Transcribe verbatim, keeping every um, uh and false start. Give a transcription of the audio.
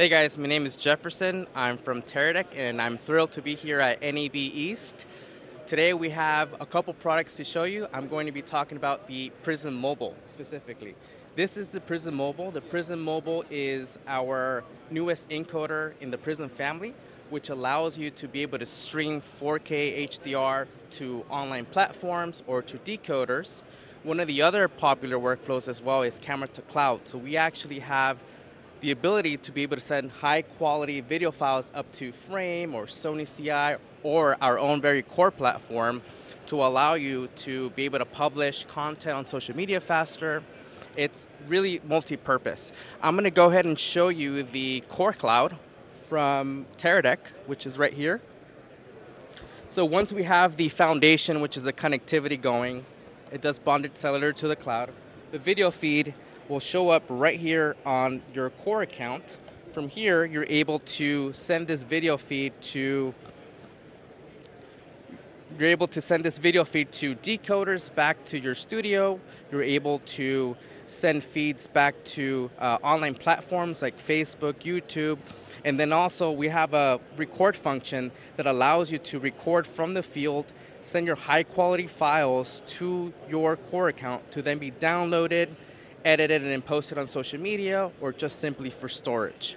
Hey guys, my name is Jefferson. I'm from Teradek, and I'm thrilled to be here at N A B East. Today we have a couple products to show you. I'm going to be talking about the Prism Mobile specifically. This is the Prism Mobile. The Prism Mobile is our newest encoder in the Prism family, which allows you to be able to stream four K H D R to online platforms or to decoders. One of the other popular workflows as well is Camera to Cloud. So we actually have the ability to be able to send high-quality video files up to Frame or Sony C I or our own very core platform to allow you to be able to publish content on social media faster. It's really multi-purpose. I'm going to go ahead and show you the core cloud from Teradek, which is right here. So once we have the foundation, which is the connectivity going, it does bonded cellular to the cloud. The video feed will show up right here on your core account. From here, you're able to send this video feed to you're able to send this video feed to decoders back to your studio. You're able to send feeds back to uh, online platforms like Facebook, YouTube. And then also we have a record function that allows you to record from the field, send your high quality files to your core account to then be downloaded, edited and then posted on social media or just simply for storage.